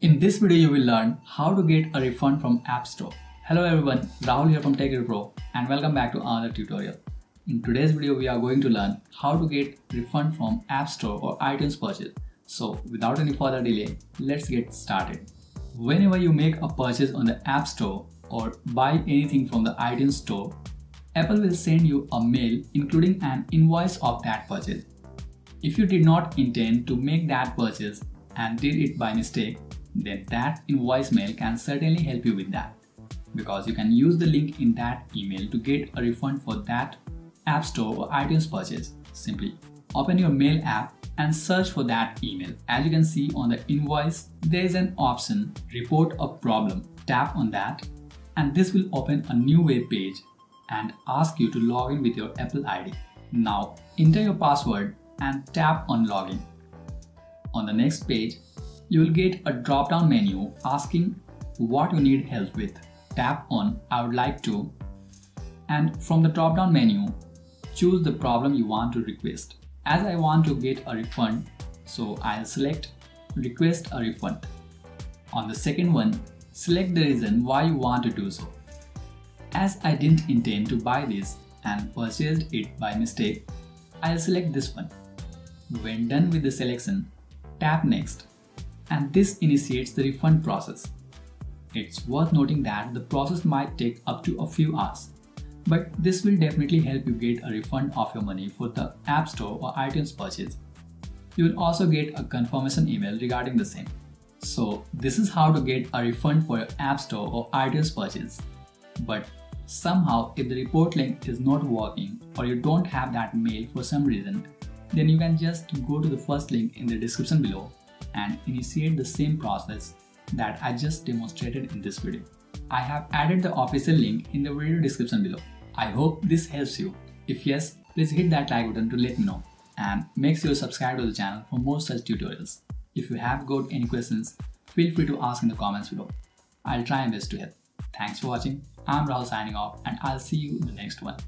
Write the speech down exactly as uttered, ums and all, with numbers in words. In this video, you will learn how to get a refund from App Store. Hello everyone, Rahul here from TechReviewPro and welcome back to another tutorial. In today's video, we are going to learn how to get refund from App Store or iTunes purchase. So without any further delay, let's get started. Whenever you make a purchase on the App Store or buy anything from the iTunes store, Apple will send you a mail including an invoice of that purchase. If you did not intend to make that purchase and did it by mistake, then that invoice mail can certainly help you with that, because you can use the link in that email to get a refund for that App Store or iTunes purchase. Simply open your mail app and search for that email. As you can see on the invoice, there is an option report a problem. Tap on that and this will open a new web page and ask you to log in with your Apple I D. Now enter your password and tap on login. On the next page, you will get a drop-down menu asking what you need help with. Tap on I would like to, and from the drop-down menu, choose the problem you want to request. As I want to get a refund, so I'll select request a refund. On the second one, select the reason why you want to do so. As I didn't intend to buy this and purchased it by mistake, I'll select this one. When done with the selection, tap next. And this initiates the refund process. It's worth noting that the process might take up to a few hours, but this will definitely help you get a refund of your money for the App Store or iTunes purchase. You will also get a confirmation email regarding the same. So this is how to get a refund for your App Store or iTunes purchase. But somehow, if the report link is not working or you don't have that mail for some reason, then you can just go to the first link in the description below and initiate the same process that I just demonstrated in this video. I have added the official link in the video description below. I hope this helps you. If yes, please hit that like button to let me know, and make sure you subscribe to the channel for more such tutorials. If you have got any questions, feel free to ask in the comments below. I'll try my best to help. Thanks for watching. I'm Rahul signing off, and I'll see you in the next one.